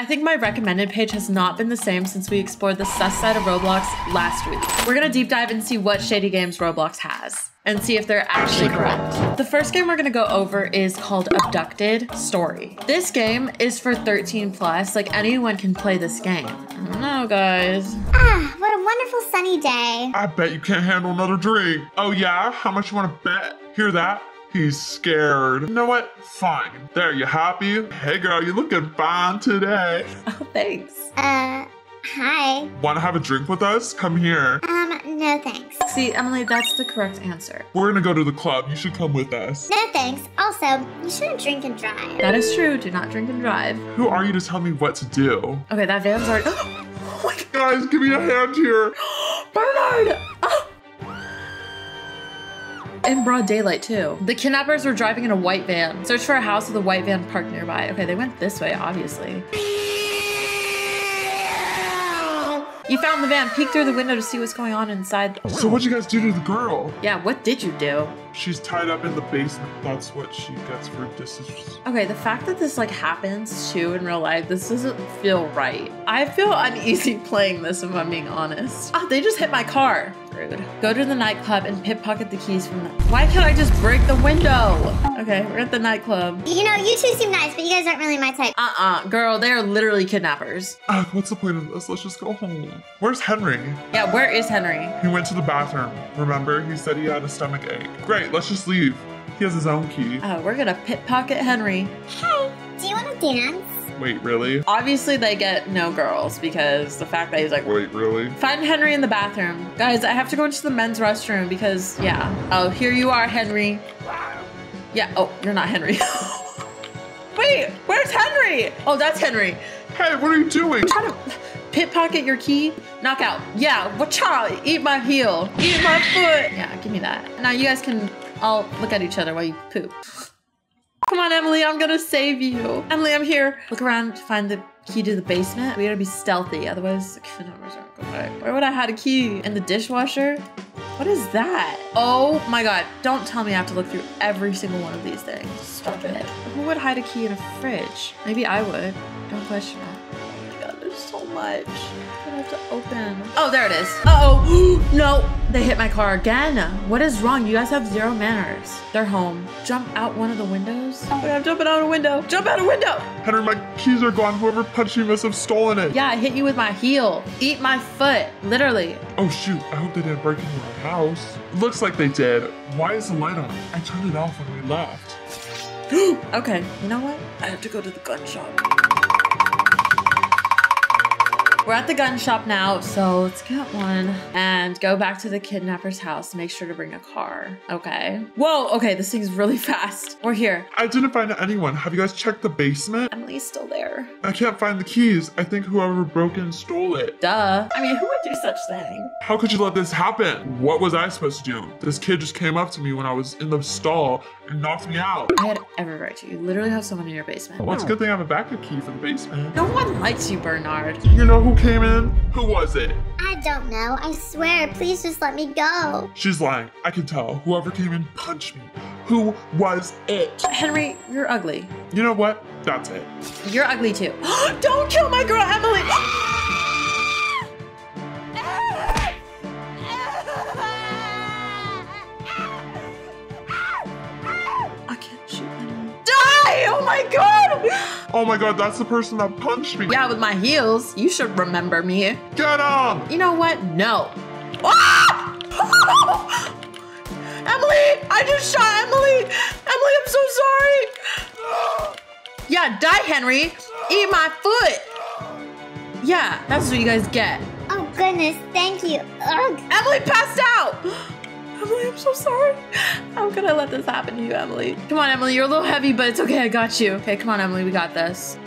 I think my recommended page has not been the same since we explored the sus side of Roblox last week. We're gonna deep dive and see what shady games Roblox has and see if they're actually correct. The first game we're gonna go over is called Abducted Story. This game is for 13+, like anyone can play this game. I don't know, guys. Ah, what a wonderful sunny day. I bet you can't handle another drink. Oh yeah, how much you wanna bet? Hear that? He's scared. You know what? Fine. There, you happy? Hey girl, you looking fine today. Oh, thanks. Hi. Wanna have a drink with us? Come here. No thanks. See, Emily, that's the correct answer. We're gonna go to the club. You should come with us. No thanks. Also, you shouldn't drink and drive. That is true. Do not drink and drive. Who are you to tell me what to do? Okay, that van's already- Oh my God. Guys, give me a hand here. Bernard! Oh. In broad daylight too. The kidnappers were driving in a white van. Search for a house with a white van parked nearby. Okay, they went this way, obviously. You found the van, peek through the window to see what's going on inside. So what'd you guys do to the girl? Yeah, what did you do? She's tied up in the basement. That's what she gets for disrespect. Okay, the fact that this like happens too in real life, this doesn't feel right. I feel uneasy playing this if I'm being honest. Ah, they just hit my car. Rude. Go to the nightclub and pickpocket the keys from the- Why can't I just break the window? Okay, we're at the nightclub. You know, you two seem nice, but you guys aren't really my type. Girl, they are literally kidnappers. What's the point of this? Let's just go home. Where's Henry? Yeah, where is Henry? He went to the bathroom. Remember, he said he had a stomach ache. Great, let's just leave. He has his own key. We're gonna pickpocket Henry. Hey, do you wanna dance? Wait, really? Obviously they get no girls because the fact that he's like, wait, really? Find Henry in the bathroom. Guys, I have to go into the men's restroom because yeah. Oh, here you are, Henry. Yeah, oh, you're not Henry. Wait, where's Henry? Oh, that's Henry. Hey, what are you doing? I'm trying to pickpocket your key. Knock out. Yeah, wacha, eat my heel. Eat my foot. Yeah, give me that. Now you guys can all look at each other while you poop. Come on, Emily, I'm gonna save you. Emily, I'm here. Look around to find the key to the basement. We gotta be stealthy, otherwise the numbers aren't going back. Where would I hide a key? In the dishwasher? What is that? Oh my God, don't tell me I have to look through every single one of these things. Stop it. Who would hide a key in a fridge? Maybe I would. Don't question it. Oh my God, there's so much. I have to open. Oh, there it is. Uh-oh. No, they hit my car again. What is wrong? You guys have zero manners. They're home. Jump out one of the windows. Oh, I'm jumping out a window. Jump out a window. Henry, my keys are gone. Whoever punched me must have stolen it. Yeah, I hit you with my heel. Eat my foot, literally. Oh shoot, I hope they didn't break into my house. Looks like they did. Why is the light on? I turned it off when we left. Okay, you know what? I have to go to the gun shop. We're at the gun shop now, so let's get one and go back to the kidnapper's house. Make sure to bring a car. Okay. Whoa, okay, this thing's really fast. We're here. I didn't find anyone. Have you guys checked the basement? Emily's still there. I can't find the keys. I think whoever broke in stole it. Duh. I mean, who would do such thing? How could you let this happen? What was I supposed to do? This kid just came up to me when I was in the stall and knocked me out. I had every right to. You literally have someone in your basement. Well, it's a good thing I have a backup key for the basement. No one likes you, Bernard. You know who came in? Who was it? I don't know. I swear, please just let me go. She's lying. I can tell. Whoever came in punched me. Who was it? Henry, you're ugly. You know what? That's it. You're ugly too. Don't kill my girl, Emily! I can't shoot anymore. Die! Oh my God! Oh my God, that's the person that punched me. Yeah, with my heels. You should remember me. Get him! You know what? No. Ah! Emily! I just shot Emily! Emily, I'm so sorry! Yeah, die, Henry! Eat my foot! Yeah, that's what you guys get. Oh goodness, thank you. Ugh. Emily passed out! Emily, I'm so sorry. How could I let this happen to you, Emily? Come on, Emily, you're a little heavy, but it's okay, I got you. Okay, come on, Emily, we got this.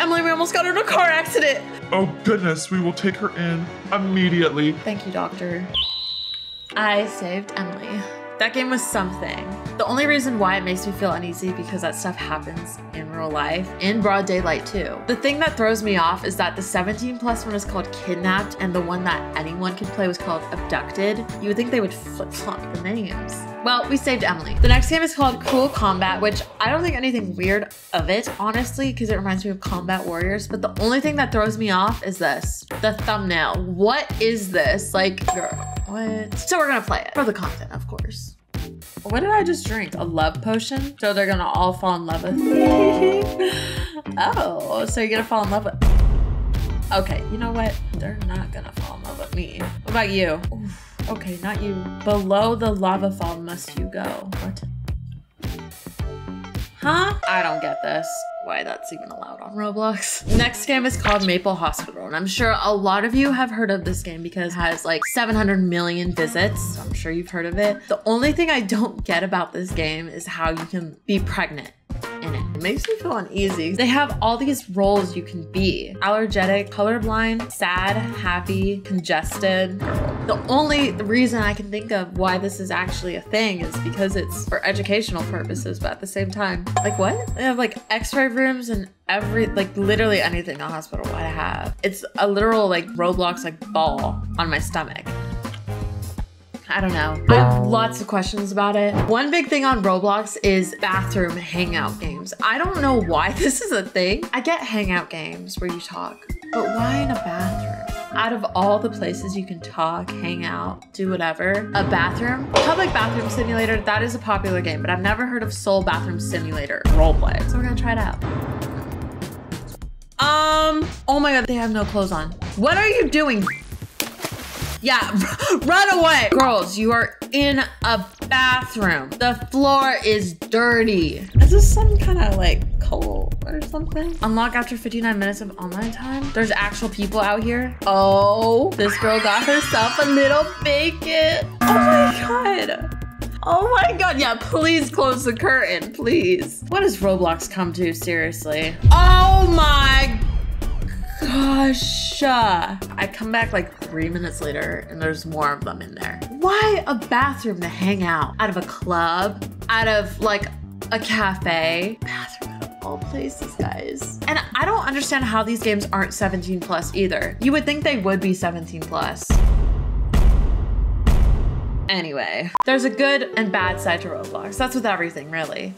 Emily, we almost got her in a car accident. Oh goodness, we will take her in immediately. Thank you, doctor. I saved Emily. That game was something. The only reason why it makes me feel uneasy because that stuff happens in real life, in broad daylight too. The thing that throws me off is that the 17+ one is called Kidnapped and the one that anyone could play was called Abducted. You would think they would flip-flop the names. Well, we saved Emily. The next game is called Cool Combat, which I don't think anything weird of it, honestly, because it reminds me of Combat Warriors, but the only thing that throws me off is this, the thumbnail. What is this? Like, girl, what? So we're gonna play it for the content, of course. What did I just drink? A love potion? So they're gonna all fall in love with me. Oh, so you're gonna fall in love with... Okay, you know what? They're not gonna fall in love with me. What about you? Oof, okay, not you. Below the lava fall must you go. What? Huh? I don't get this. Why that's even allowed on Roblox. Next game is called Maple Hospital, and I'm sure a lot of you have heard of this game because it has like 700 million visits, so I'm sure you've heard of it. The only thing I don't get about this game is how you can be pregnant in it. It makes me feel uneasy. They have all these roles you can be. Allergic, colorblind, sad, happy, congested. The only reason I can think of why this is actually a thing is because it's for educational purposes, but at the same time, like what? They have like x-ray rooms and every, like literally anything a hospital would have. It's a literal like Roblox like ball on my stomach. I don't know. I have lots of questions about it. One big thing on Roblox is bathroom hangout games. I don't know why this is a thing. I get hangout games where you talk, but why in a bathroom? Out of all the places you can talk, hang out, do whatever, a bathroom? Public Bathroom Simulator, that is a popular game, but I've never heard of Soul Bathroom Simulator Roleplay. So we're gonna try it out. Oh my God, they have no clothes on. What are you doing? Yeah, run away. Girls, you are in a bathroom. The floor is dirty. Is this some kind of like cold or something? Unlock after 59 minutes of online time. There's actual people out here. Oh, this girl got herself a little bacon. Oh my God. Oh my God, yeah, please close the curtain, please. What has Roblox come to, seriously? Oh my gosh. I come back like 3 minutes later and there's more of them in there. Why a bathroom to hang out? Out of a club, out of like a cafe. Bathroom out of all places, guys. And I don't understand how these games aren't 17+ either. You would think they would be 17+. Anyway, there's a good and bad side to Roblox. That's with everything, really.